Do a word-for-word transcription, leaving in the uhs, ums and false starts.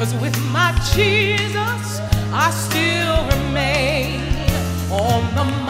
'cause with my Jesus I still remain on the